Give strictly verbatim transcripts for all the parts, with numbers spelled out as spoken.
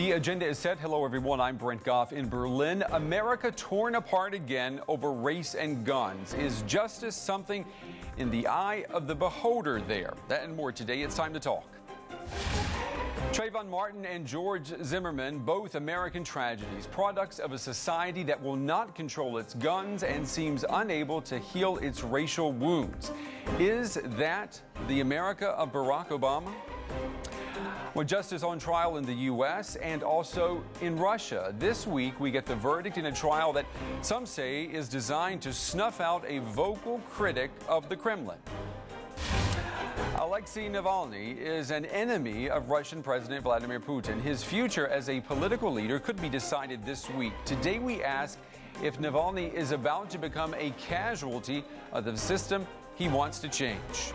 The agenda is set. Hello, everyone. I'm Brent Goff in Berlin. America torn apart again over race and guns. Is justice something in the eye of the beholder there? That and more today. It's time to talk. Trayvon Martin and George Zimmerman, both American tragedies, products of a society that will not control its guns and seems unable to heal its racial wounds. Is that the America of Barack Obama? Well, justice on trial in the U S and also in Russia. This week, we get the verdict in a trial that some say is designed to snuff out a vocal critic of the Kremlin. Alexei Navalny is an enemy of Russian President Vladimir Putin. His future as a political leader could be decided this week. Today we ask if Navalny is about to become a casualty of the system he wants to change.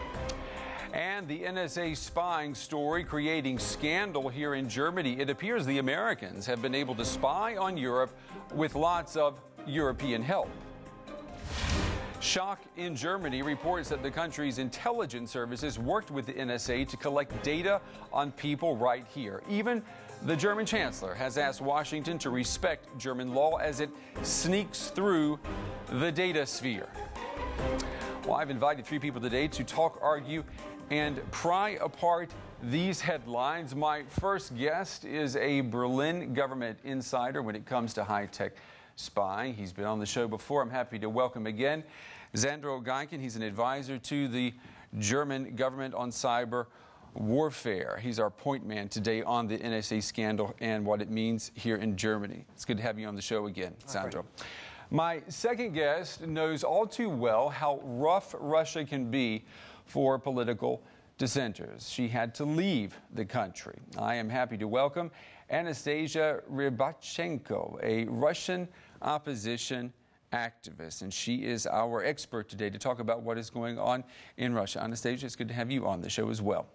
And the N S A spying story creating scandal here in Germany. It appears the Americans have been able to spy on Europe with lots of European help. Shock in Germany reports that the country's intelligence services worked with the N S A to collect data on people right here. Even the German chancellor has asked Washington to respect German law as it sneaks through the data sphere. Well, I've invited three people today to talk, argue, and pry apart these headlines. My first guest is a Berlin government insider when it comes to high-tech spying. He's been on the show before. I'm happy to welcome again Sandro Gaycken. He's an advisor to the German government on cyber warfare. He's our point man today on the N S A scandal and what it means here in Germany. It's good to have you on the show again, Sandro. Right. My second guest knows all too well how rough Russia can be for political dissenters. She had to leave the country. I am happy to welcome Anastasia Rybachenko, a Russian opposition activist, and she is our expert today to talk about what is going on in Russia. Anastasia, it's good to have you on the show as well.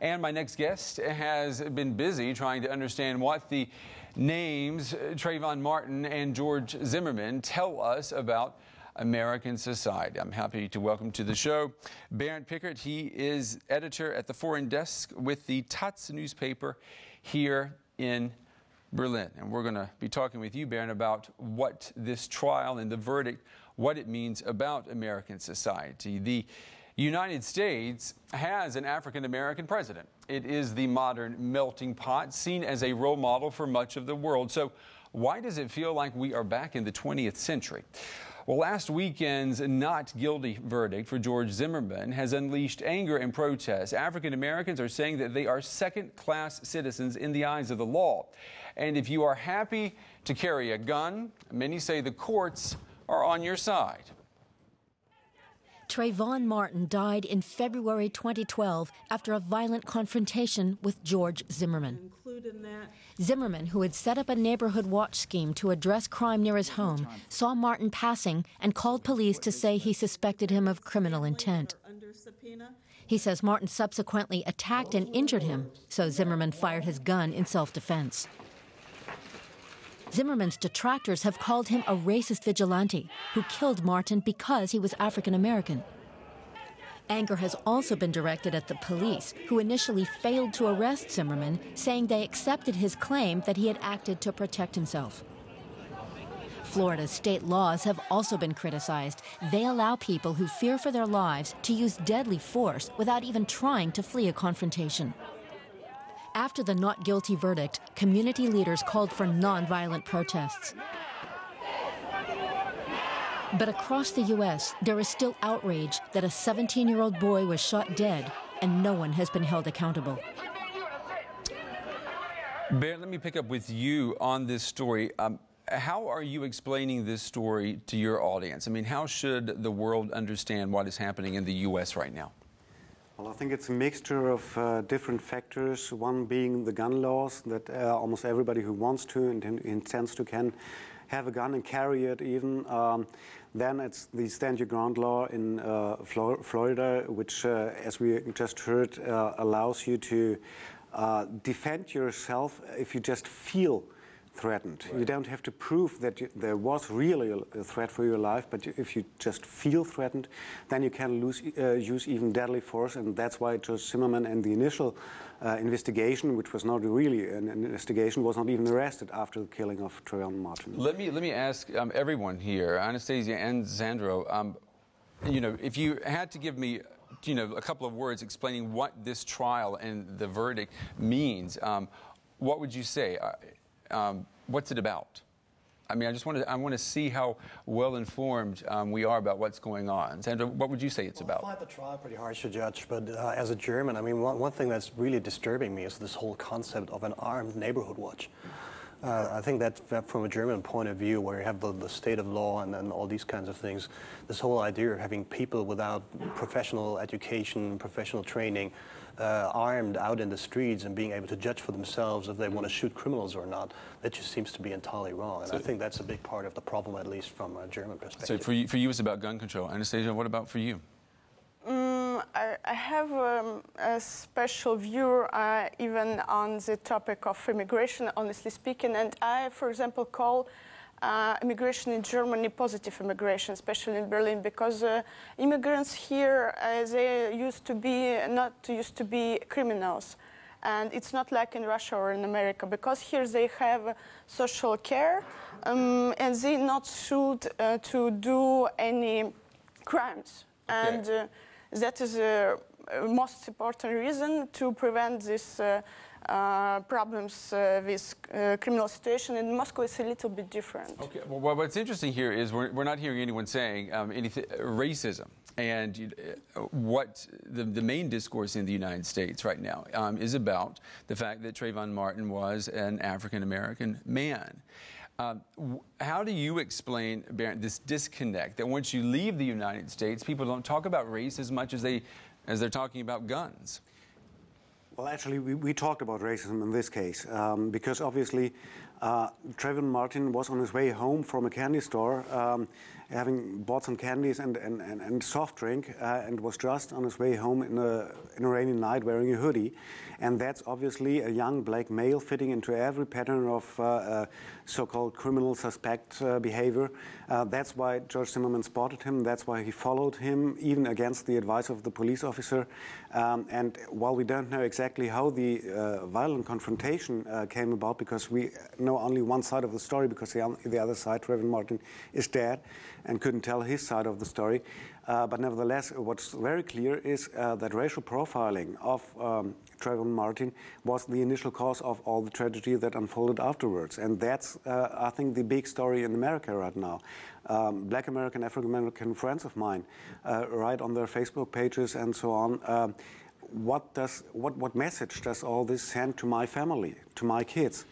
And my next guest has been busy trying to understand what the names Trayvon Martin and George Zimmerman tell us about American society. I'm happy to welcome to the show Bernd Pickert. He is editor at the Foreign Desk with the T A Z newspaper here in Berlin. And we're going to be talking with you, Bernd, about what this trial and the verdict, what it means about American society. The United States has an African-American president. It is the modern melting pot, seen as a role model for much of the world. So why does it feel like we are back in the twentieth century? Well, last weekend's not guilty verdict for George Zimmerman has unleashed anger and protest. African Americans are saying that they are second-class citizens in the eyes of the law. And if you are happy to carry a gun, many say the courts are on your side. Trayvon Martin died in February twenty twelve after a violent confrontation with George Zimmerman. Zimmerman, who had set up a neighborhood watch scheme to address crime near his home, saw Martin passing and called police to say he suspected him of criminal intent. He says Martin subsequently attacked and injured him, so Zimmerman fired his gun in self-defense. Zimmerman's detractors have called him a racist vigilante who killed Martin because he was African American. Anger has also been directed at the police, who initially failed to arrest Zimmerman, saying they accepted his claim that he had acted to protect himself. Florida's state laws have also been criticized. They allow people who fear for their lives to use deadly force without even trying to flee a confrontation. After the not guilty verdict, community leaders called for nonviolent protests. But across the U S, there is still outrage that a seventeen-year-old boy was shot dead and no one has been held accountable. Bear, let me pick up with you on this story. Um, how are you explaining this story to your audience? I mean, how should the world understand what is happening in the U S right now? Well, I think it's a mixture of uh, different factors, one being the gun laws, that uh, almost everybody who wants to and intends to can have a gun and carry it even. Um, then it's the Stand Your Ground law in uh, Flor Florida, which, uh, as we just heard, uh, allows you to uh, defend yourself if you just feel threatened. Right. You don't have to prove that you, there was really a threat for your life, but you, if you just feel threatened, then you can lose, uh, use even deadly force, and that's why George Zimmerman and the initial uh, investigation, which was not really an investigation, was not even arrested after the killing of Trayvon Martin. Let me, let me ask um, everyone here, Anastasia and Sandro, um, you know, if you had to give me you know, a couple of words explaining what this trial and the verdict means, um, what would you say? Uh, Um, what's it about? I mean, I just want to, I want to see how well-informed um, we are about what's going on. Sandra, what would you say it's well, about? I find the trial pretty harsh to judge, but uh, as a German, I mean, one, one thing that's really disturbing me is this whole concept of an armed neighborhood watch. Uh, I think that, that from a German point of view, where you have the, the state of law and, and all these kinds of things, this whole idea of having people without professional education, professional training, Uh, armed out in the streets and being able to judge for themselves if they want to shoot criminals or not, that just seems to be entirely wrong. And so I think that's a big part of the problem, at least from a German perspective. So for you, for you it's about gun control. Anastasia, what about for you? Um, I, I have um, a special view uh, even on the topic of immigration, honestly speaking. And I, for example, call Uh, immigration in Germany positive immigration, especially in Berlin, because uh, immigrants here uh, they used to be not used to be criminals, and it's not like in Russia or in America, because here they have social care um, and they not should uh, to do any crimes, okay. And uh, that is the most important reason to prevent this. Uh, Uh, problems uh, with uh, criminal situation in Moscow is a little bit different. Okay. Well, what's interesting here is we're, we're not hearing anyone saying um, anything racism, and uh, what the, the main discourse in the United States right now um, is about the fact that Trayvon Martin was an African American man. Um, how do you explain, Bernd, this disconnect that once you leave the United States, people don't talk about race as much as they as they're talking about guns? Well, actually, we, we talked about racism in this case, um, because obviously uh, Trayvon Martin was on his way home from a candy store, um, having bought some candies and, and, and, and soft drink, uh, and was just on his way home in a, in a rainy night wearing a hoodie. And that's obviously a young black male fitting into every pattern of uh, uh, so-called criminal suspect uh, behavior. Uh, that's why George Zimmerman spotted him. That's why he followed him, even against the advice of the police officer. Um, and while we don't know exactly Exactly how the uh, violent confrontation uh, came about, because we know only one side of the story, because the, the other side, Trayvon Martin, is dead and couldn't tell his side of the story. Uh, but nevertheless, what's very clear is uh, that racial profiling of um, Trayvon Martin was the initial cause of all the tragedy that unfolded afterwards. And that's, uh, I think, the big story in America right now. Um, black American, African American friends of mine uh, write on their Facebook pages and so on. Um, What does what what message does all this send to my family, to my kids?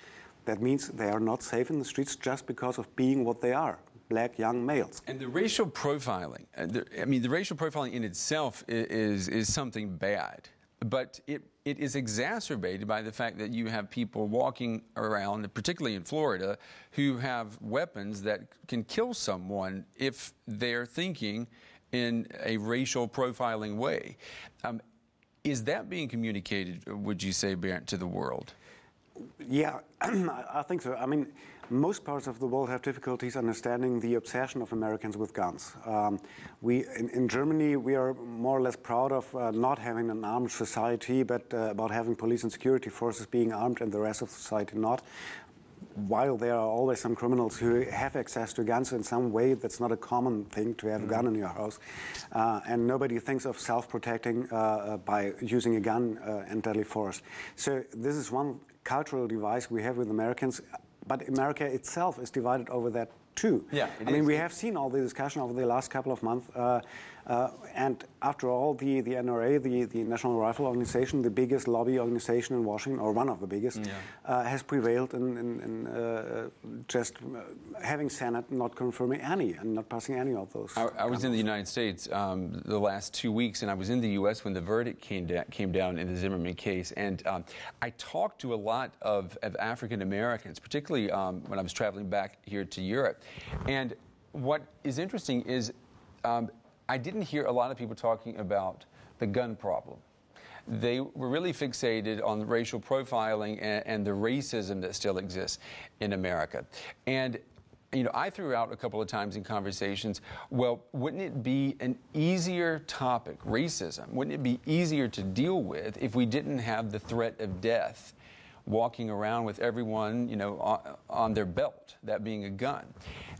That means they are not safe in the streets just because of being what they are, black young males. And the racial profiling, uh, the, I mean, the racial profiling in itself is is something bad, but it it is exacerbated by the fact that you have people walking around, particularly in Florida, who have weapons that can kill someone if they're thinking in a racial profiling way. Um, Is that being communicated, would you say, Bernd, to the world? Yeah, I think so. I mean, most parts of the world have difficulties understanding the obsession of Americans with guns. Um, we, in, in Germany, we are more or less proud of uh, not having an armed society, but uh, about having police and security forces being armed and the rest of society not. While there are always some criminals who have access to guns in some way, that's not a common thing to have mm-hmm. a gun in your house. Uh, and nobody thinks of self-protecting uh, by using a gun uh, and deadly force. So this is one cultural device we have with Americans. But America itself is divided over that too. Yeah, I mean, is. we have seen all the discussion over the last couple of months. Uh, uh, and after all, the, the N R A, the, the National Rifle Organization, the biggest lobby organization in Washington, or one of the biggest, yeah. uh, has prevailed in, in, in uh, just having Senate not confirming any and not passing any of those. I, I was in the United States um, the last two weeks, and I was in the U S when the verdict came, da came down in the Zimmerman case. And um, I talked to a lot of, of African Americans, particularly um, when I was traveling back here to Europe. And what is interesting is um, I didn't hear a lot of people talking about the gun problem. they were really fixated on racial profiling and, and the racism that still exists in America. And you know, I threw out a couple of times in conversations, well, wouldn't it be an easier topic, racism, wouldn't it be easier to deal with if we didn't have the threat of death walking around with everyone, you know, on, on their belt, that being a gun?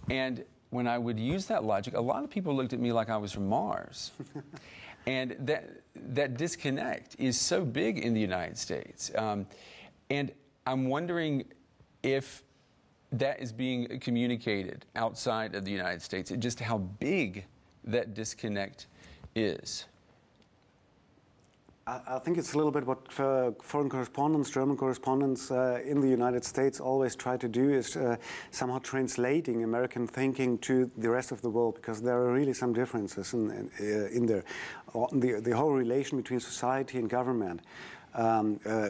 And when I would use that logic, a lot of people looked at me like I was from Mars. And that, that disconnect is so big in the United States. Um, and I'm wondering if that is being communicated outside of the United States, just how big that disconnect is. I, I think it's a little bit what uh, foreign correspondents, German correspondents uh, in the United States always try to do, is uh, somehow translating American thinking to the rest of the world, because there are really some differences in, in, uh, in there. The, the whole relation between society and government. Um, uh,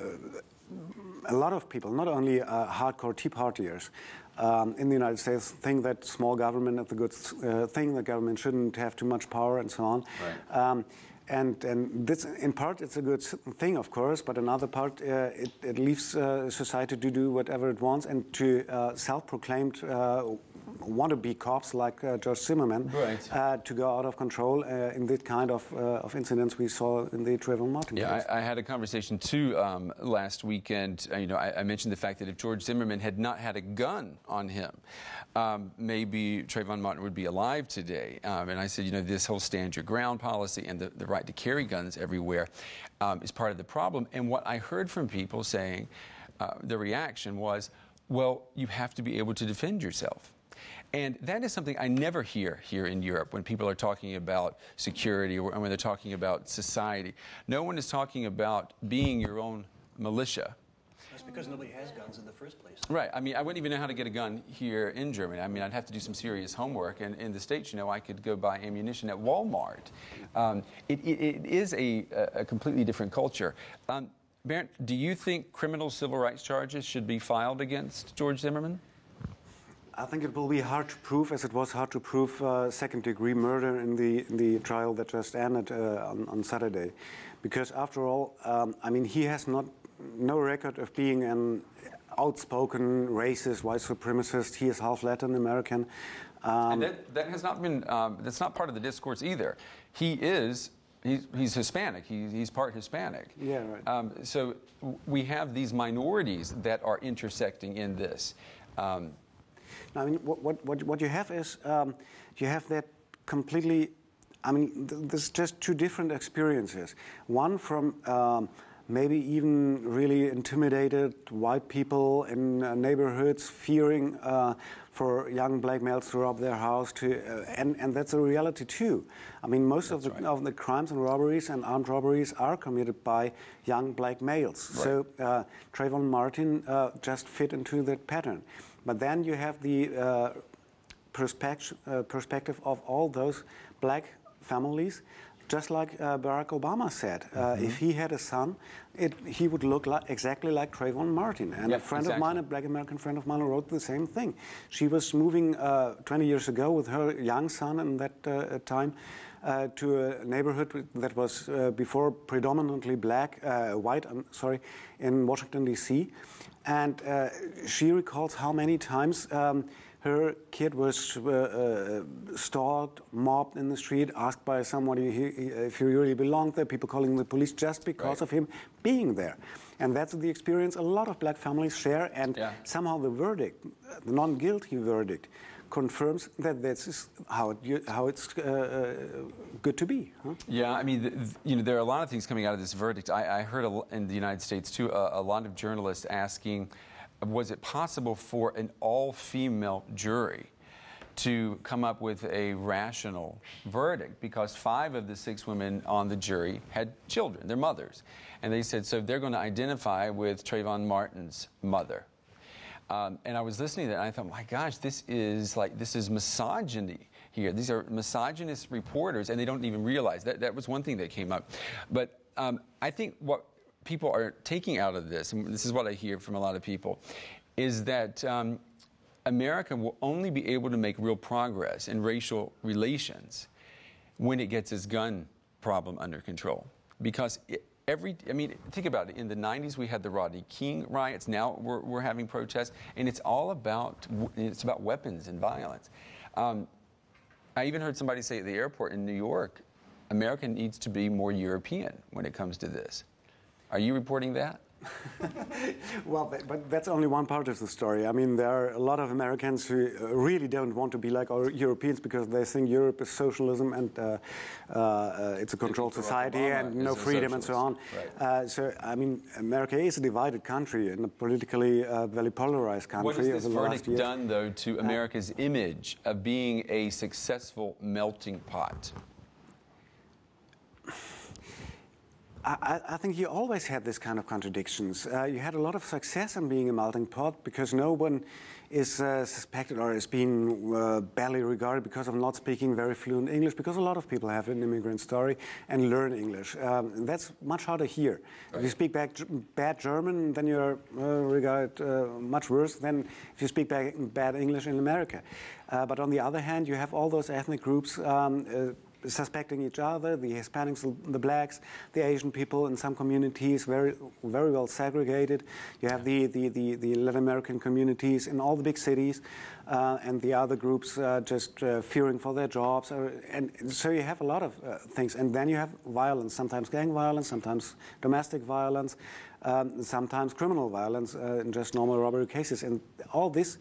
A lot of people, not only uh, hardcore Tea Partiers um, in the United States, think that small government is a good uh, thing, that government shouldn't have too much power and so on. Right. Um, and, and this, in part, it's a good thing, of course, but another part, uh, it, it leaves uh, society to do whatever it wants, and to uh, self-proclaimed uh, wannabe cops like uh, George Zimmerman, right, uh, to go out of control uh, in this kind of, uh, of incidents we saw in the Trayvon Martin case. Yeah, I, I had a conversation too um, last weekend. Uh, you know, I, I mentioned the fact that if George Zimmerman had not had a gun on him, um, maybe Trayvon Martin would be alive today. Um, and I said, you know, this whole stand your ground policy and the, the right to carry guns everywhere um, is part of the problem. And what I heard from people saying, uh, the reaction was, well, you have to be able to defend yourself. And that is something I never hear here in Europe when people are talking about security or when they're talking about society. No one is talking about being your own militia. That's because nobody has guns in the first place. Right. I mean, I wouldn't even know how to get a gun here in Germany. I mean, I'd have to do some serious homework. And in the States, you know, I could go buy ammunition at Walmart. Um, it, it, it is a, a completely different culture. Um, Bernd, do you think criminal civil rights charges should be filed against George Zimmerman? I think it will be hard to prove, as it was hard to prove uh, second-degree murder in the in the trial that just ended uh, on, on Saturday, because after all, um, I mean, he has not no record of being an outspoken racist, white supremacist. He is half Latin American, um, and that, that has not been um, that's not part of the discourse either. He is. He's, he's Hispanic. He's, he's part Hispanic. Yeah, right. Um, so we have these minorities that are intersecting in this. Um, I mean, what, what, what you have is, um, you have that completely, I mean, th there's just two different experiences. One from um, maybe even really intimidated white people in uh, neighborhoods, fearing uh, for young black males to rob their house, to, uh, and, and that's a reality too. I mean, most of the, right. of the crimes and robberies and armed robberies are committed by young black males. Right. So uh, Trayvon Martin uh, just fit into that pattern. But then you have the uh, perspective, uh, perspective of all those black families, just like uh, Barack Obama said. Mm-hmm. uh, if he had a son, it, he would look like, exactly like Trayvon Martin. And yep, a friend exactly. of mine, a black American friend of mine, wrote the same thing. She was moving uh, twenty years ago with her young son in that uh, time uh, to a neighborhood that was uh, before predominantly black, uh, white, I'm sorry, in Washington, D C And uh, she recalls how many times um, her kid was uh, uh, stalked, mobbed in the street, asked by somebody he, he, if he really belonged there, people calling the police just because right. of him being there. And that's the experience a lot of black families share, and yeah. somehow the verdict, the non-guilty verdict, confirms that this is how, it, how it's uh, good to be. Huh? Yeah, I mean, the, you know, there are a lot of things coming out of this verdict. I, I heard a, in the United States, too, a, a lot of journalists asking, was it possible for an all-female jury to come up with a rational verdict? Because five of the six women on the jury had children, their mothers. And they said, so they're going to identify with Trayvon Martin's mother. Um, and I was listening to that, and I thought, my gosh, this is like, this is misogyny here. These are misogynist reporters, and they don't even realize. That, that was one thing that came up. But um, I think what people are taking out of this, and this is what I hear from a lot of people, is that um, America will only be able to make real progress in racial relations when it gets its gun problem under control. Because it, Every, I mean, think about it. In the nineties, we had the Rodney King riots. Now we're, we're having protests, and it's all about it's about weapons and violence. Um, I even heard somebody say at the airport in New York, America needs to be more European when it comes to this. Are you reporting that? Well, but that's only one part of the story. I mean, there are a lot of Americans who really don't want to be like our Europeans because they think Europe is socialism and uh, uh, it's a controlled society and no freedom and so on. Right. Uh, so, I mean, America is a divided country and a politically uh, very polarized country. What has this verdict done, though, to America's uh, image of being a successful melting pot? I, I think you always had this kind of contradictions. Uh, you had a lot of success in being a melting pot because no one is uh, suspected or is being uh, badly regarded because of not speaking very fluent English, because a lot of people have an immigrant story and learn English. Um, that's much harder here. Right. If you speak back, bad German, then you're uh, regarded uh, much worse than if you speak back, bad English in America. Uh, but on the other hand, you have all those ethnic groups um, uh, suspecting each other, the Hispanics, the blacks, the Asian people in some communities, very very well segregated. You have the, the, the, the Latin American communities in all the big cities, uh, and the other groups uh, just uh, fearing for their jobs. Or, and so you have a lot of uh, things. And then you have violence, sometimes gang violence, sometimes domestic violence, um, sometimes criminal violence uh, in just normal robbery cases. And all this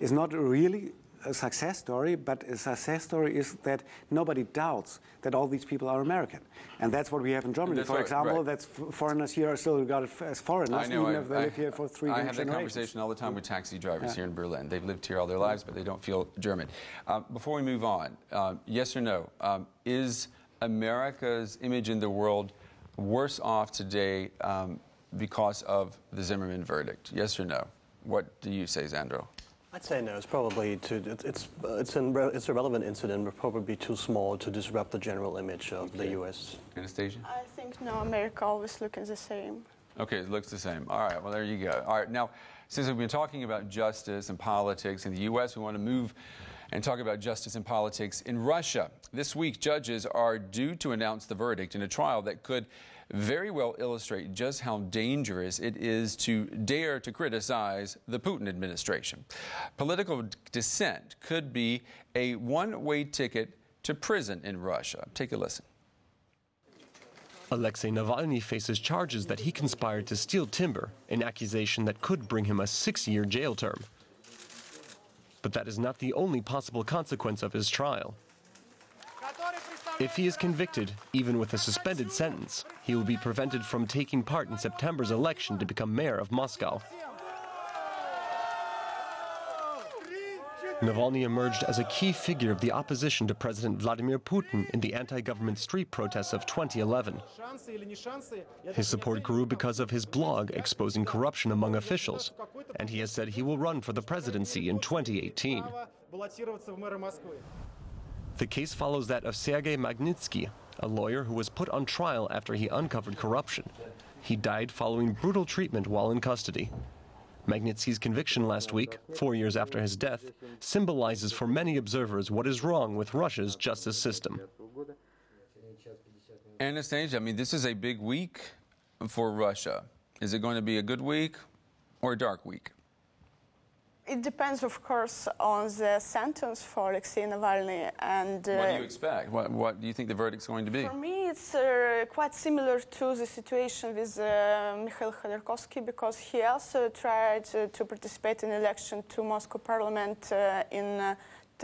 is not really a success story, but a success story is that nobody doubts that all these people are American. And that's what we have in Germany. For example, right. that foreigners here are still regarded as foreigners, know, even I, if they I, live here for three generations. I have that conversation all the time with taxi drivers yeah. here in Berlin. They've lived here all their lives, but they don't feel German. Uh, before we move on, uh, yes or no, um, is America's image in the world worse off today um, because of the Zimmerman verdict? Yes or no? What do you say, Sandro? I'd say no. It's probably too, it, it's it's an, it's a relevant incident, but probably too small to disrupt the general image of okay. the U S Anastasia? I think no. America always looks the same. Okay, it looks the same. All right. Well, there you go. All right. Now, since we've been talking about justice and politics in the U S, we want to move and talk about justice and politics in Russia. This week, judges are due to announce the verdict in a trial that could very well illustrate just how dangerous it is to dare to criticize the Putin administration. Political dissent could be a one-way ticket to prison in Russia. Take a listen. Alexei Navalny faces charges that he conspired to steal timber, an accusation that could bring him a six-year jail term. But that is not the only possible consequence of his trial. If he is convicted, even with a suspended sentence, he will be prevented from taking part in September's election to become mayor of Moscow. Navalny emerged as a key figure of the opposition to President Vladimir Putin in the anti-government street protests of twenty eleven. His support grew because of his blog exposing corruption among officials, and he has said he will run for the presidency in twenty eighteen. The case follows that of Sergei Magnitsky, a lawyer who was put on trial after he uncovered corruption. He died following brutal treatment while in custody. Magnitsky's conviction last week, four years after his death, symbolizes for many observers what is wrong with Russia's justice system. Anastasia, I mean, this is a big week for Russia. Is it going to be a good week or a dark week? It depends, of course, on the sentence for Alexei Navalny. And, uh, what do you expect? What, what do you think the verdict's going to be? For me, it's uh, quite similar to the situation with uh, Mikhail Khodorkovsky, because he also tried uh, to participate in election to Moscow Parliament uh, in uh,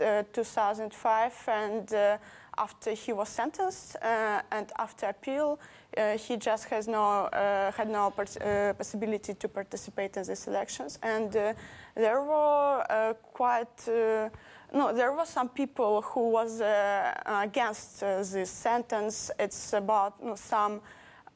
uh, two thousand five, and uh, after he was sentenced uh, and after appeal, uh, he just has no uh, had no pers uh, possibility to participate in these elections. And uh, there were uh, quite uh, no, there were some people who was uh, against uh, this sentence. It's about you know, some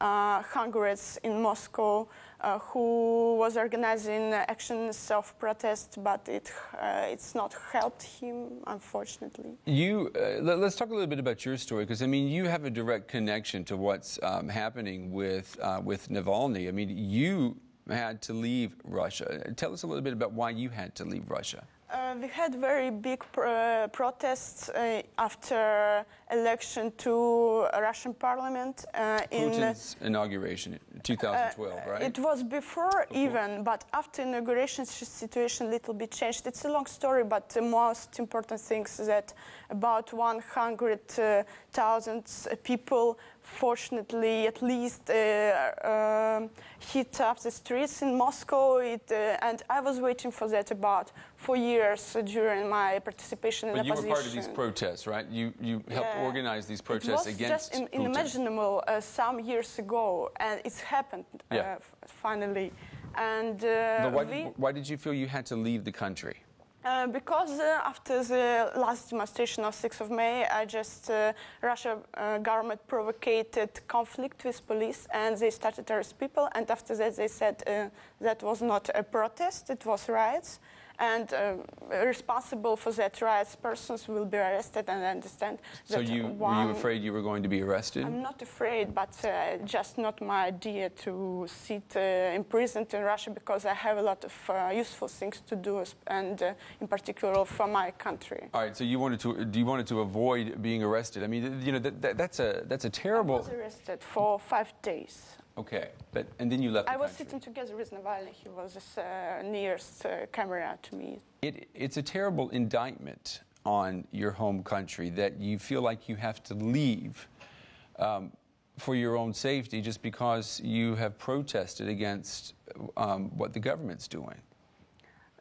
uh, hundreds in Moscow uh, who was organizing actions of protest, but it uh, it's not helped him, unfortunately. You uh, let's talk a little bit about your story, because I mean you have a direct connection to what's um, happening with uh, with Navalny. I mean you had to leave Russia. Tell us a little bit about why you had to leave Russia. Uh, we had very big pr uh, protests uh, after election to Russian parliament uh, in Putin's inauguration in two thousand twelve, uh, right? It was before, before even, but after inauguration, the situation a little bit changed. It's a long story, but the most important thing is that about one hundred thousand uh, people, fortunately, at least, uh, uh, hit up the streets in Moscow, it, uh, and I was waiting for that about four years during my participation in the opposition. But you were part of these protests, right? You you helped yeah. organize these protests against Putin. It was just unimaginable uh, some years ago, and it's happened uh, yeah. finally. And uh, but why, we, did, why did you feel you had to leave the country? Uh, because uh, after the last demonstration of sixth of May, I just uh, Russia uh, government provoked conflict with police, and they started arrest people. And after that, they said uh, that was not a protest; it was riots, and uh, responsible for that riots persons will be arrested. And I understand. That so you were you afraid you were going to be arrested? I'm not afraid, but uh, just not my idea to sit uh, imprisoned in Russia, because I have a lot of uh, useful things to do, and. Uh, in particular from my country. All right, so you wanted to, do you wanted to avoid being arrested? I mean, you know, that, that, that's, a, that's a terrible... I was arrested for five days. Okay, but, and then you left I the was country. Sitting together with Navalny. He was the uh, nearest uh, camera to me. It, it's a terrible indictment on your home country that you feel like you have to leave um, for your own safety just because you have protested against um, what the government's doing.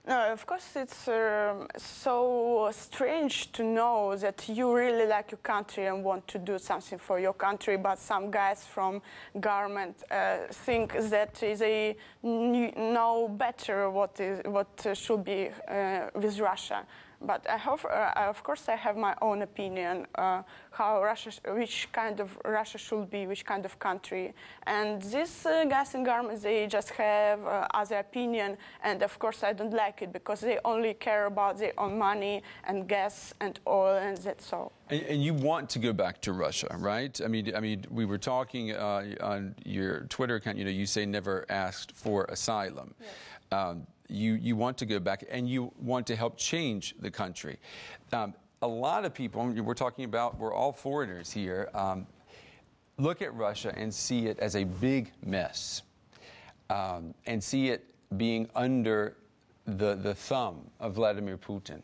No, of course, it's um, so strange to know that you really like your country and want to do something for your country, but some guys from government uh, think that they know better what is what should be uh, with Russia. But I have, uh, of course, I have my own opinion uh, how Russia, which kind of Russia should be, which kind of country. And these uh, guys in government, they just have uh, other opinion, and of course I don't like it because they only care about their own money and gas and oil, and that's all. And, and you want to go back to Russia, right? I mean, I mean, we were talking uh, on your Twitter account. You know, you say never asked for asylum. Yes. Um, You, you want to go back, and you want to help change the country. Um, a lot of people, we're talking about, we're all foreigners here, um, look at Russia and see it as a big mess, um, and see it being under the, the thumb of Vladimir Putin.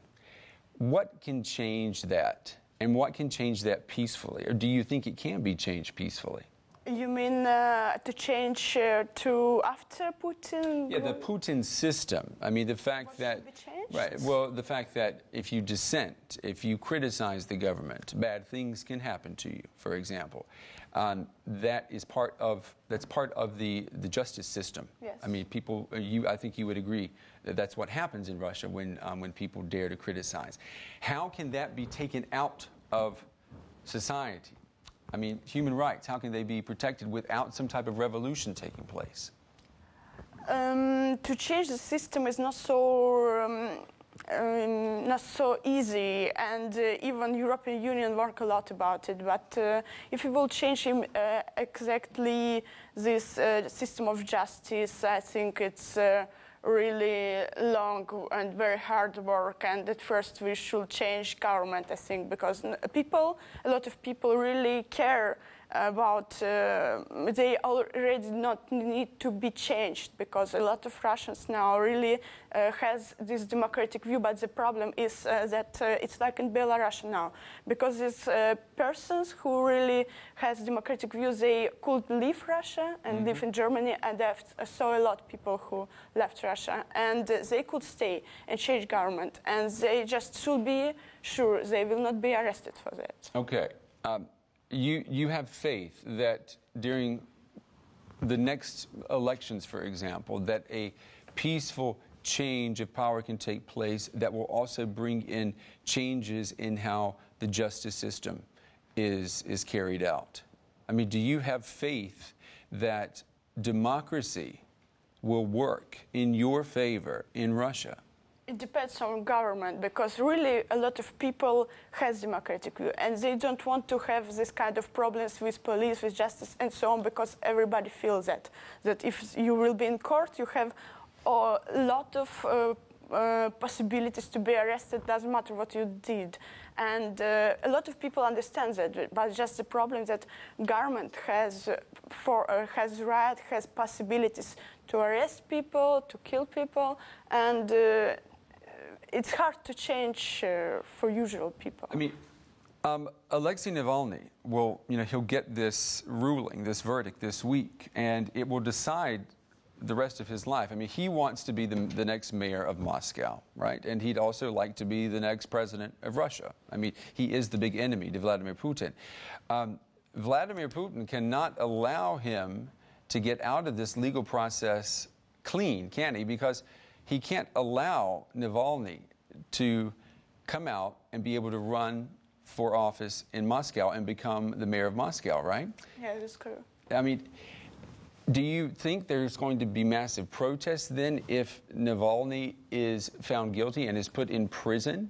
What can change that, and what can change that peacefully? Or do you think it can be changed peacefully? You mean uh, to change uh, to after Putin? Yeah, the Putin system. I mean, the fact what that should be changed? Right. Well, the fact that if you dissent, if you criticize the government, bad things can happen to you. For example, um, that is part of that's part of the the justice system. Yes. I mean, people. You, I think you would agree that that's what happens in Russia when um, when people dare to criticize. How can that be taken out of society? I mean, human rights, how can they be protected without some type of revolution taking place? Um, to change the system is not so, um, um, not so easy, and uh, even European Union work a lot about it. But uh, if we will change him, uh, exactly this uh, system of justice, I think it's... Uh, really long and very hard work, and at first we should change government, I think, because people, a lot of people really care about, uh, they already not need to be changed, because a lot of Russians now really uh, has this democratic view, but the problem is uh, that uh, it's like in Belarus now, because these uh, persons who really has democratic view, they could leave Russia and mm-hmm. live in Germany, and I saw a lot of people who left Russia, and uh, they could stay and change government, and they just should be sure they will not be arrested for that. Okay. Um You, you have faith that during the next elections, for example, that a peaceful change of power can take place that will also bring in changes in how the justice system is, is carried out. I mean, do you have faith that democracy will work in your favor in Russia? it depends on government, because really a lot of people has democratic view and they don't want to have this kind of problems with police, with justice and so on, because everybody feels that. That if you will be in court, you have a lot of uh, uh, possibilities to be arrested, doesn't matter what you did. And uh, a lot of people understand that, but just the problem that government has for uh, has right, has possibilities to arrest people, to kill people, and uh, it's hard to change uh, for usual people. I mean, um, Alexei Navalny will, you know, he'll get this ruling, this verdict this week, and it will decide the rest of his life. I mean, he wants to be the, the next mayor of Moscow, right? And he'd also like to be the next president of Russia. I mean, he is the big enemy to Vladimir Putin. Um, Vladimir Putin cannot allow him to get out of this legal process clean, can he? Because he can't allow Navalny to come out and be able to run for office in Moscow and become the mayor of Moscow, right? Yeah, that's true. I mean, do you think there's going to be massive protests then if Navalny is found guilty and is put in prison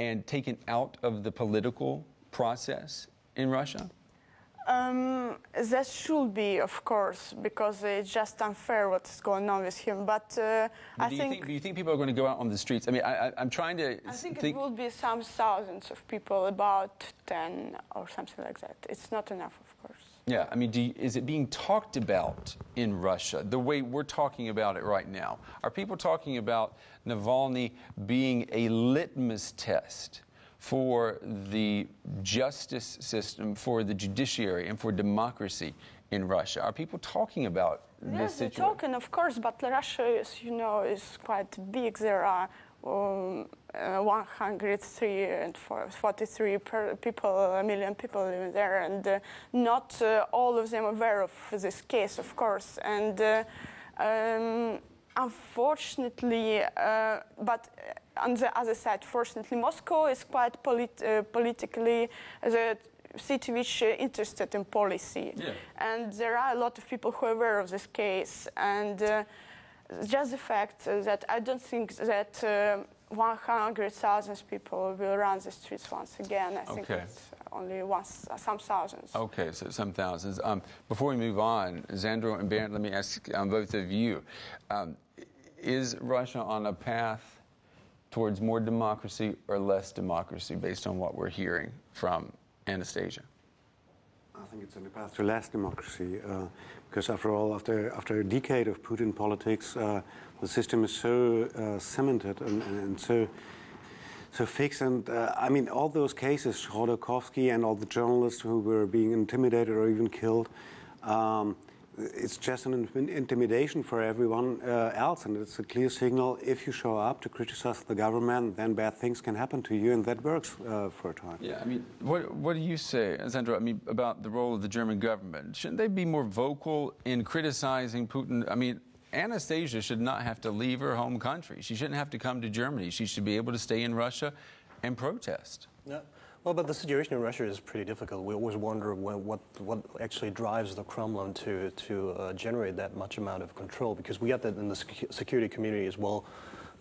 and taken out of the political process in Russia? Um, that should be, of course, because it's just unfair what's going on with him. But, uh, but I do you think, think... Do you think people are going to go out on the streets? I mean, I, I, I'm trying to... I think, think it will be some thousands of people, about ten or something like that. It's not enough, of course. Yeah, I mean, do you, is it being talked about in Russia the way we're talking about it right now? Are people talking about Navalny being a litmus test for the justice system, for the judiciary, and for democracy in Russia? Are people talking about yes, this situation? They're talking, of course, but Russia is, you know, is quite big. There are um, uh, one hundred three and forty-three per people, a million people living there, and uh, not uh, all of them aware of this case, of course. And uh, um, unfortunately, uh, but on the other side, fortunately, Moscow is quite polit uh, politically the city which is uh, interested in policy. Yeah. And there are a lot of people who are aware of this case. And uh, just the fact that I don't think that uh, one hundred thousand people will run the streets once again. I think okay. it's only once, uh, some thousands. Okay, so some thousands. Um, before we move on, Sandro and Bernd, let me ask um, both of you, um, is Russia on a path towards more democracy or less democracy, based on what we're hearing from Anastasia? I think it's on the path to less democracy, uh, because after all, after, after a decade of Putin politics, uh, the system is so uh, cemented and, and, and so, so fixed. And uh, I mean, all those cases, Khodorkovsky and all the journalists who were being intimidated or even killed, um, it's just an intimidation for everyone uh, else, and it's a clear signal. If you show up to criticize the government, then bad things can happen to you, and that works uh, for a time. Yeah, I mean, what, what do you say, Sandro, I mean, about the role of the German government? Shouldn't they be more vocal in criticizing Putin? I mean, Anastasia should not have to leave her home country. She shouldn't have to come to Germany. She should be able to stay in Russia and protest. Yeah. Well, but the situation in Russia is pretty difficult. We always wonder what what, what actually drives the Kremlin to to uh, generate that much amount of control, because we got that in the sec security community as well.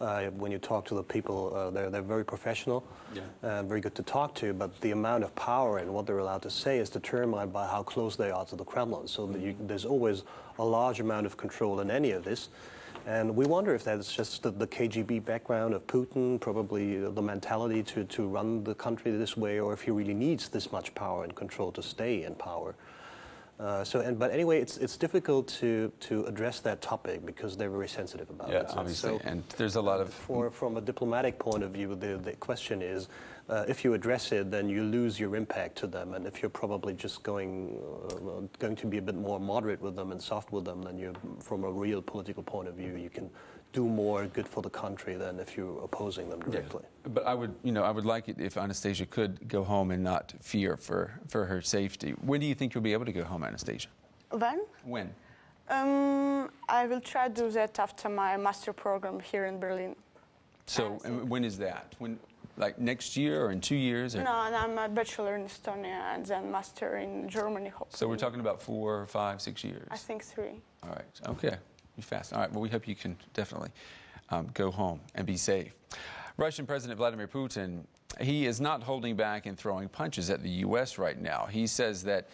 Uh, when you talk to the people, uh, they're, they're very professional, yeah. uh, very good to talk to, but the amount of power and what they're allowed to say is determined by how close they are to the Kremlin. So mm-hmm. that you, there's always a large amount of control in any of this. And we wonder if that's just the, the K G B background of Putin, probably the mentality to, to run the country this way, or if he really needs this much power and control to stay in power. Uh, so, and, but anyway, it's, it's difficult to, to address that topic because they're very sensitive about yeah, it. Yeah, obviously, so, and there's a lot of... For, from a diplomatic point of view, the, the question is, uh, if you address it, then you lose your impact to them, and if you're probably just going, uh, going to be a bit more moderate with them and soft with them, then you, from a real political point of view, you can do more good for the country than if you're opposing them directly. Yeah. But I would, you know, I would like it if Anastasia could go home and not fear for, for her safety. When do you think you'll be able to go home, Anastasia? When? When? Um, I will try to do that after my master program here in Berlin. So and when is that? When, like next year or in two years? Or? No, I'm a bachelor in Estonia and then master in Germany, hopefully. So we're talking about four, five, six years? I think three. All right, okay. You fast. All right. Well, we hope you can definitely um, go home and be safe. Russian President Vladimir Putin, he is not holding back and throwing punches at the U S right now. He says that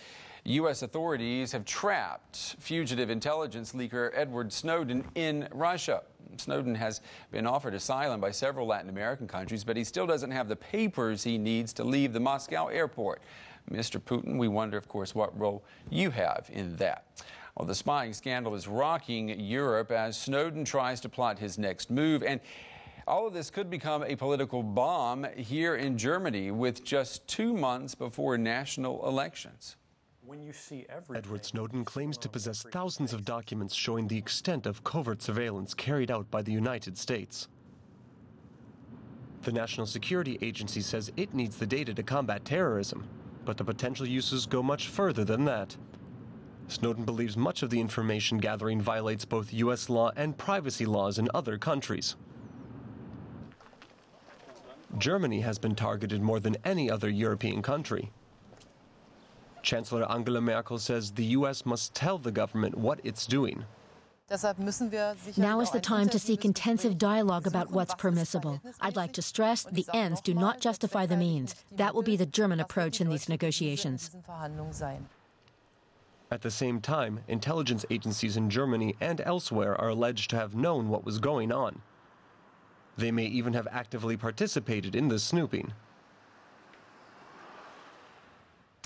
U S authorities have trapped fugitive intelligence leaker Edward Snowden in Russia. Snowden has been offered asylum by several Latin American countries, but he still doesn't have the papers he needs to leave the Moscow airport. Mister Putin, we wonder, of course, what role you have in that. Well, the spying scandal is rocking Europe as Snowden tries to plot his next move, and all of this could become a political bomb here in Germany with just two months before national elections. When you see Edward Snowden claims to possess thousands of documents showing the extent of covert surveillance carried out by the United States. The National Security Agency says it needs the data to combat terrorism, but the potential uses go much further than that. Snowden believes much of the information gathering violates both U S law and privacy laws in other countries. Germany has been targeted more than any other European country. Chancellor Angela Merkel says the U S must tell the government what it's doing. Now is the time to seek intensive dialogue about what's permissible. I'd like to stress the ends do not justify the means. That will be the German approach in these negotiations. At the same time, intelligence agencies in Germany and elsewhere are alleged to have known what was going on. They may even have actively participated in the snooping.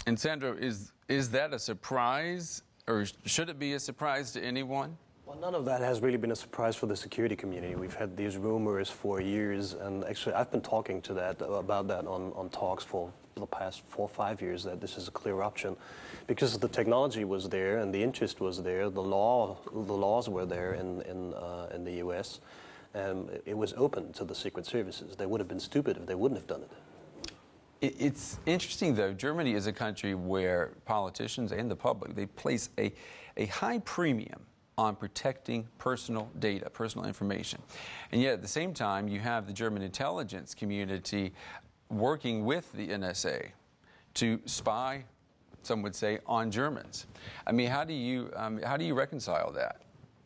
And Sandro, is, is that a surprise, or should it be a surprise to anyone? Well, none of that has really been a surprise for the security community. We've had these rumors for years, and actually I've been talking to that about that on, on talks for the past four or five years, that this is a clear option because the technology was there and the interest was there, the law, the laws were there in, in, uh, in the U S, and it was open to the secret services. They would have been stupid if they wouldn't have done it. It's interesting, though. Germany is a country where politicians and the public, they place a, a high premium on protecting personal data, personal information. And yet, at the same time, you have the German intelligence community working with the N S A to spy, some would say, on Germans. I mean, how do you, um, how do you reconcile that?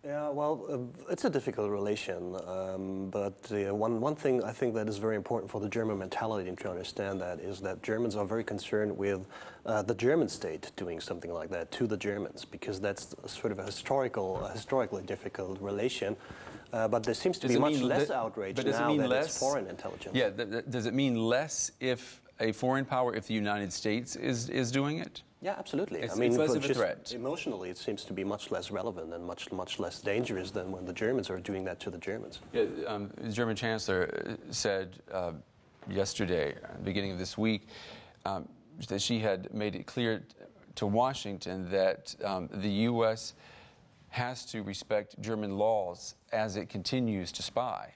Yeah, well, uh, it's a difficult relation, um, but uh, one, one thing I think that is very important for the German mentality to understand that is that Germans are very concerned with uh, the German state doing something like that to the Germans, because that's sort of a historical, a historically difficult relation, uh, but there seems to be much less outrage now that it's foreign intelligence. Yeah, th th does it mean less if a foreign power, if the United States is, is doing it? Yeah, absolutely. It's, I mean, it's just threat. Emotionally, it seems to be much less relevant and much, much less dangerous than when the Germans are doing that to the Germans. Yeah, um, the German Chancellor said uh, yesterday, at the beginning of this week, um, that she had made it clear to Washington that um, the U S has to respect German laws as it continues to spy.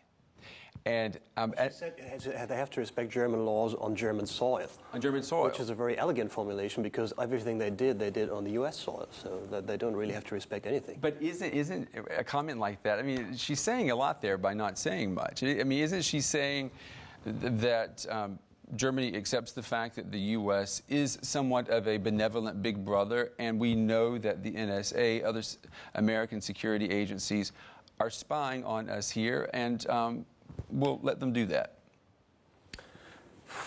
And um, she said they have to respect German laws on German soil. On German soil. Which is a very elegant formulation because everything they did, they did on the U S soil, so that they don't really have to respect anything. But isn't, isn't a comment like that, I mean, she's saying a lot there by not saying much. I mean, isn't she saying that um, Germany accepts the fact that the U S is somewhat of a benevolent big brother, and we know that the N S A, other American security agencies, are spying on us here, and um, we'll let them do that?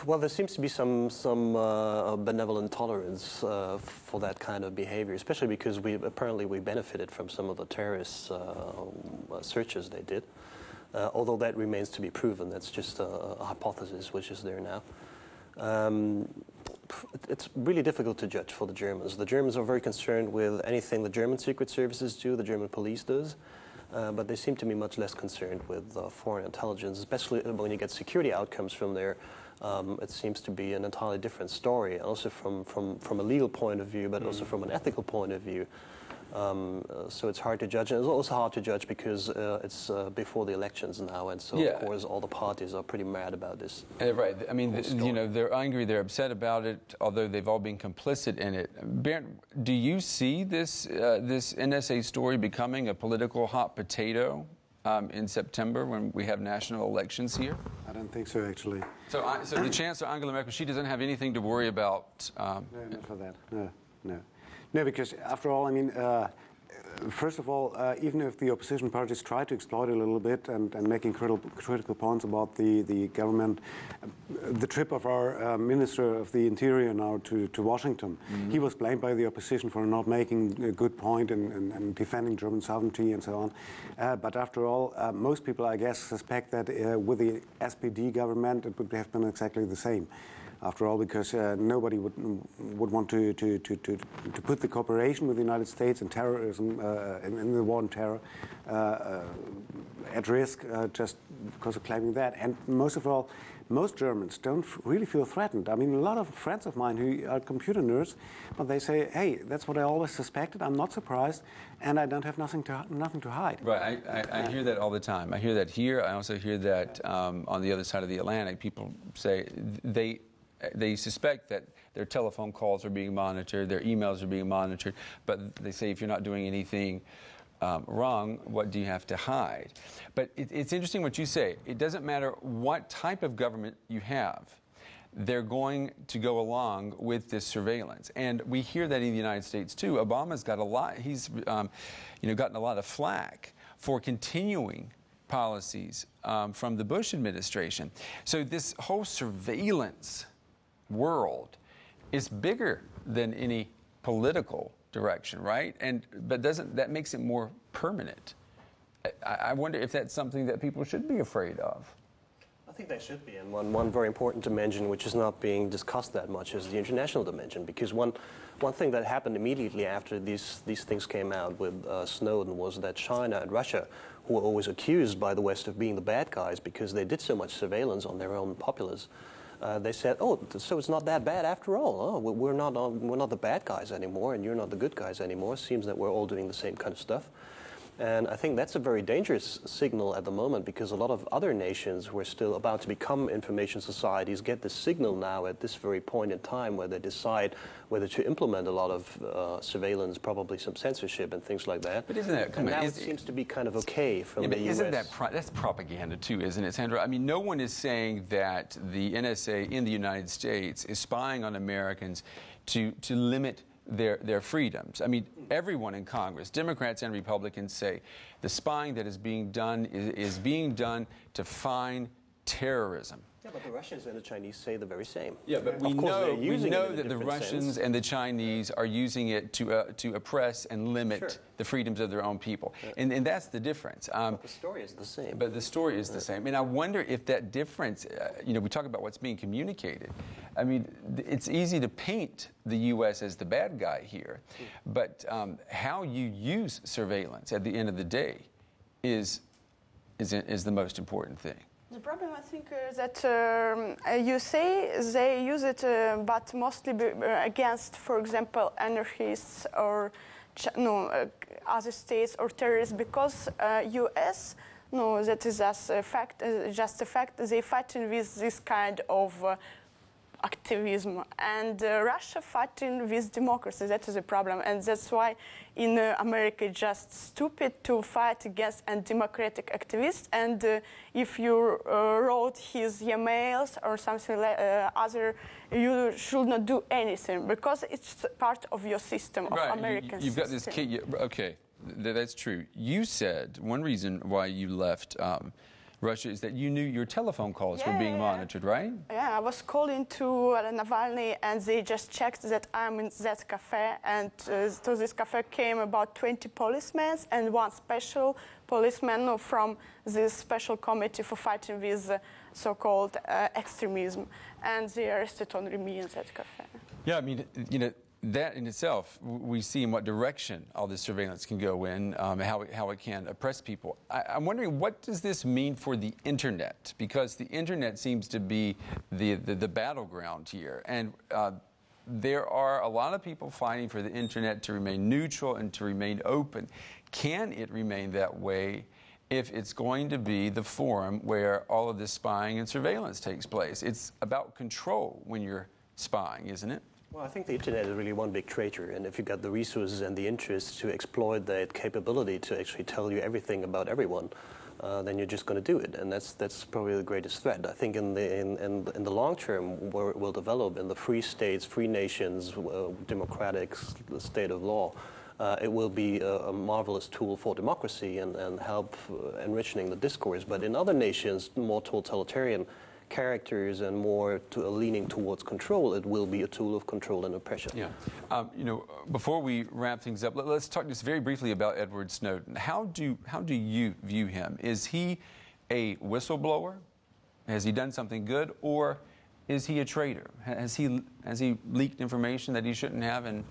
Well, there seems to be some, some uh, benevolent tolerance uh, for that kind of behavior, especially because we apparently we benefited from some of the terrorist uh, searches they did, uh, although that remains to be proven. That's just a, a hypothesis which is there now. Um, It's really difficult to judge for the Germans. The Germans are very concerned with anything the German secret services do, the German police does, uh, but they seem to be much less concerned with uh, foreign intelligence, especially when you get security outcomes from there. Um, it seems to be an entirely different story, also from, from, from a legal point of view, but mm-hmm. also from an ethical point of view. Um, uh, so it's hard to judge, and it's also hard to judge because uh, it's uh, before the elections now, and so yeah. of course all the parties are pretty mad about this. Uh, right. I mean, th you know, they're angry, they're upset about it, although they've all been complicit in it. Bernd, do you see this uh, this N S A story becoming a political hot potato um, in September when we have national elections here? I don't think so, actually. So, I, so the Chancellor Angela Merkel, she doesn't have anything to worry about. Um, no, not for that. No, no. No, because after all, I mean, uh, first of all, uh, even if the opposition parties try to exploit it a little bit and, and making critical, critical points about the, the government, uh, the trip of our uh, Minister of the Interior now to, to Washington, mm-hmm. he was blamed by the opposition for not making a good point and, and, and defending German sovereignty and so on. Uh, but after all, uh, most people, I guess, suspect that uh, with the S P D government, it would have been exactly the same. After all, because uh, nobody would would want to, to, to, to, to put the cooperation with the United States and terrorism uh, in, in the war on terror uh, uh, at risk uh, just because of claiming that. And most of all, most Germans don't really feel threatened. I mean, a lot of friends of mine who are computer nerds, but they say, "Hey, that's what I always suspected. I'm not surprised, and I don't have nothing to nothing to hide." Right. I, I, I hear that all the time. I hear that here. I also hear that um, on the other side of the Atlantic, people say they. They suspect that their telephone calls are being monitored, their emails are being monitored, but they say if you're not doing anything um, wrong, what do you have to hide? But it, it's interesting what you say. It doesn't matter what type of government you have. They're going to go along with this surveillance. And we hear that in the United States, too. Obama's got a lot, he's um, you know, gotten a lot of flack for continuing policies um, from the Bush administration. So this whole surveillance world is bigger than any political direction, right? And but doesn't that makes it more permanent? I, I wonder if that's something that people should be afraid of. I think they should be, and one one very important dimension which is not being discussed that much is the international dimension, because one one thing that happened immediately after these these things came out with uh, Snowden was that China and Russia, who were always accused by the West of being the bad guys because they did so much surveillance on their own populace. Uh, they said, "Oh, so it's not that bad after all. Oh, we're not uh, we're not the bad guys anymore, and you're not the good guys anymore. Seems that we're all doing the same kind of stuff." And I think that's a very dangerous signal at the moment, because a lot of other nations who are still about to become information societies get this signal now at this very point in time, where they decide whether to implement a lot of uh, surveillance, probably some censorship and things like that. But isn't that and now is it seems to be kind of okay from yeah, the but isn't U S that pro that's propaganda too, isn't it, Sandra? I mean, no one is saying that the N S A in the United States is spying on Americans to to limit Their, their freedoms. I mean, everyone in Congress, Democrats and Republicans, say the spying that is being done is, is being done to find terrorism. Yeah, but the Russians and the Chinese say the very same. Yeah, but we know, we know that the Russians and the Chinese are using it to uh, to oppress and limit sure. the freedoms of their own people. Yeah. And, and that's the difference. Um, but the story is the same. But the story is the same. And I wonder if that difference, uh, you know, we talk about what's being communicated. I mean, it's easy to paint the U S as the bad guy here, mm. but um, how you use surveillance at the end of the day is is, is the most important thing. The problem, I think, uh, that uh, you say they use it, uh, but mostly be against, for example, anarchists or ch no uh, other states or terrorists, because uh, U S no, that is just a fact. Uh, just a fact. They fighting with this kind of uh, activism, and uh, Russia fighting with democracy. That is a problem, and that's why in uh, America it's just stupid to fight against undemocratic activists. And uh, if you uh, wrote his emails or something like uh, other, you should not do anything, because it's part of your system, right, of American you, you've system. Got this kid, yeah, okay, th that's true. You said one reason why you left um, Russia is that you knew your telephone calls yeah, were being monitored, right? Yeah, I was calling to Navalny, and they just checked that I'm in that cafe, and uh, to this cafe came about twenty policemen and one special policeman from this special committee for fighting with uh, so-called uh, extremism, and they arrested only me in that cafe. Yeah, I mean, you know, that in itself, we see in what direction all this surveillance can go in, um, how, it, how it can oppress people. I, I'm wondering, what does this mean for the Internet? Because the Internet seems to be the, the, the battleground here. And uh, there are a lot of people fighting for the Internet to remain neutral and to remain open. Can it remain that way if it's going to be the forum where all of this spying and surveillance takes place? It's about control when you're spying, isn't it? Well, I think the Internet is really one big traitor, and if you've got the resources and the interest to exploit that capability to actually tell you everything about everyone, uh, then you're just going to do it, and that's that's probably the greatest threat. I think in the in, in, in the long term, where it will develop in the free states, free nations, uh, democratic state of law, uh, it will be a, a marvelous tool for democracy and, and help enriching the discourse. But in other nations, more totalitarian characters and more to, uh, leaning towards control, it will be a tool of control and oppression. Yeah. Um, you know, before we wrap things up, let, let's talk just very briefly about Edward Snowden. How do, how do you view him? Is he a whistleblower? Has he done something good? Or is he a traitor? Has he, has he leaked information that he shouldn't have and,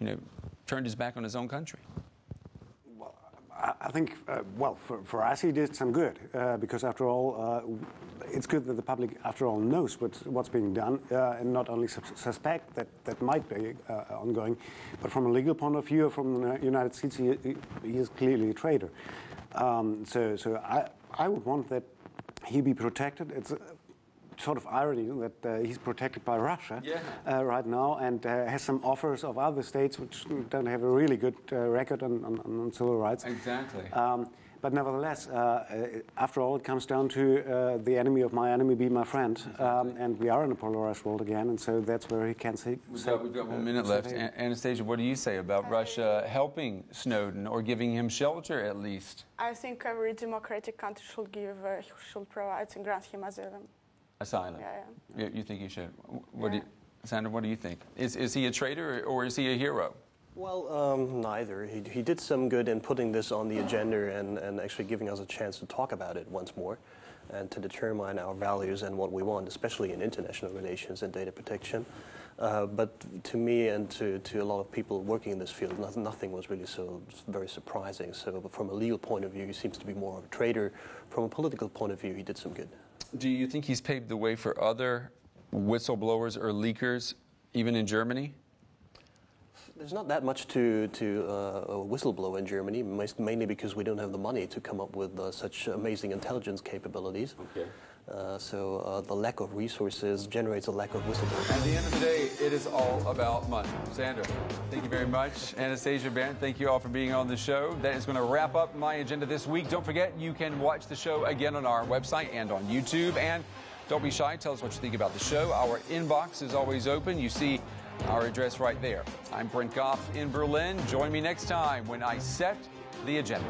you know, turned his back on his own country? I think, uh, well, for, for us, he did some good, uh, because after all, uh, it's good that the public, after all, knows what's, what's being done, uh, and not only sus suspect that that might be uh, ongoing, but from a legal point of view, from the United States, he, he is clearly a traitor. Um, so so I, I would want that he be protected. It's a sort of irony that uh, he's protected by Russia yeah. uh, right now, and uh, has some offers of other states which don't have a really good uh, record on, on, on civil rights. Exactly. Um, but nevertheless, uh, after all, it comes down to uh, the enemy of my enemy be my friend, exactly. um, and we are in a polarized world again, and so that's where he can see. We've, so, we've got one uh, minute left. A Anastasia, what do you say about I Russia helping Snowden or giving him shelter at least? I think every democratic country should give, uh, should provide and grant him asylum. Asylum. Yeah, yeah. You, you think he should. What yeah. do you, Sandra, what do you think? Is, is he a traitor or is he a hero? Well, um, neither. He, he did some good in putting this on the agenda and, and actually giving us a chance to talk about it once more and to determine our values and what we want, especially in international relations and data protection. Uh, but to me and to, to a lot of people working in this field, nothing, nothing was really so very surprising. So from a legal point of view, he seems to be more of a traitor. From a political point of view, he did some good. Do you think he's paved the way for other whistleblowers or leakers, even in Germany? There's not that much to, to uh, whistleblow in Germany, mainly because we don't have the money to come up with uh, such amazing intelligence capabilities. Okay. Uh, so uh, the lack of resources generates a lack of whistleblowers. At the end of the day, it is all about money. Sandra, thank you very much. Anastasia, Bernd, thank you all for being on the show. That is going to wrap up my agenda this week. Don't forget, you can watch the show again on our website and on YouTube. And don't be shy. Tell us what you think about the show. Our inbox is always open. You see our address right there. I'm Brent Goff in Berlin. Join me next time when I set the agenda.